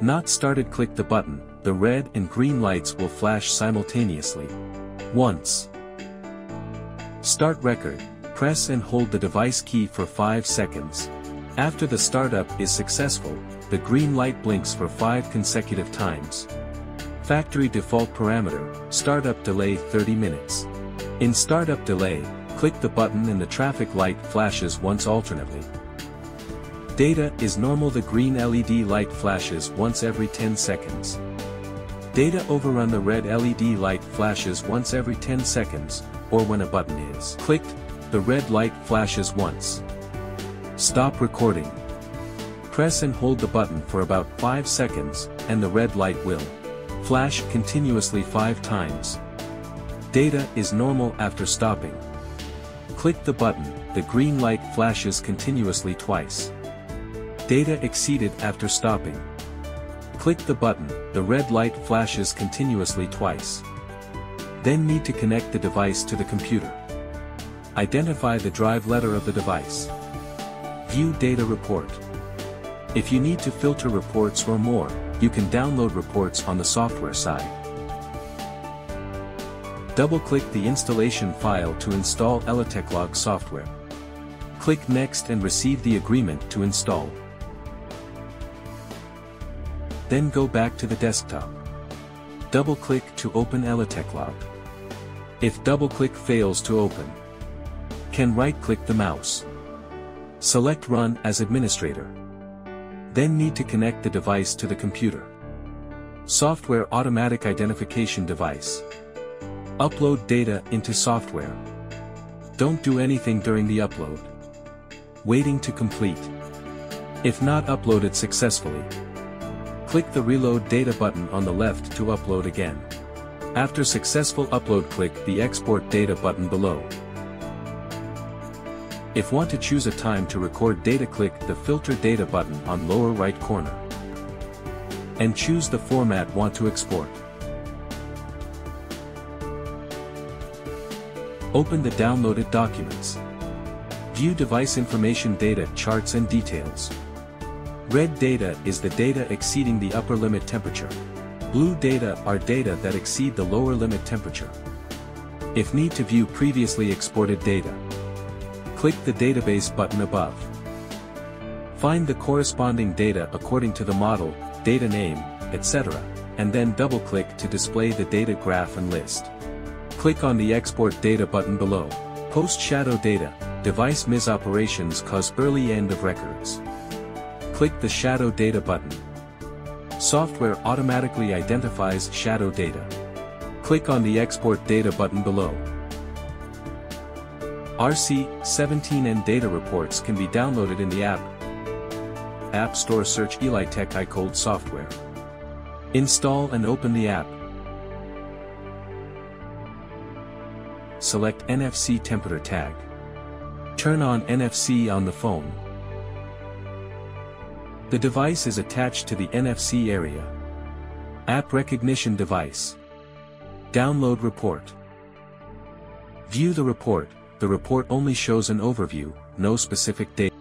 Not started, click the button. The red and green lights will flash simultaneously. Once start record, press and hold the device key for 5 seconds. After the startup is successful, the green light blinks for 5 consecutive times. Factory default parameter, startup delay 30 minutes. In startup delay, click the button and the traffic light flashes once alternately. Data is normal, the green LED light flashes once every 10 seconds. Data overrun, the red LED light flashes once every 10 seconds, or when a button is clicked, the red light flashes once. Stop recording. Press and hold the button for about 5 seconds, and the red light will flash continuously 5 times. Data is normal after stopping. Click the button, the green light flashes continuously twice. Data exceeded after stopping. Click the button, the red light flashes continuously twice. Then need to connect the device to the computer. Identify the drive letter of the device. View data report. If you need to filter reports or more, you can download reports on the software side. Double-click the installation file to install EliTechLog software. Click Next and receive the agreement to install. Then go back to the desktop. Double-click to open EliTechLog. If double-click fails to open, can right-click the mouse. Select Run as Administrator. Then need to connect the device to the computer. Software Automatic Identification Device. Upload data into software. Don't do anything during the upload. Waiting to complete. If not uploaded successfully, click the Reload Data button on the left to upload again. After successful upload, click the Export Data button below. If want to choose a time to record data, click the Filter Data button on lower right corner. And choose the format want to export. Open the downloaded documents. View device information, data, charts and details. Red data is the data exceeding the upper limit temperature. Blue data are data that exceed the lower limit temperature. If need to view previously exported data, click the database button above. Find the corresponding data according to the model, data name, etc., and then double-click to display the data graph and list. Click on the Export Data button below. Post shadow data, device misoperations cause early end of records. Click the Shadow Data button. Software automatically identifies shadow data. Click on the Export Data button below. RC-17N data reports can be downloaded in the App Store. Search EliTech iCold software. Install and open the app. Select NFC temperature tag. Turn on NFC on the phone. The device is attached to the NFC area. App recognition device. Download report. View the report only shows an overview, no specific data.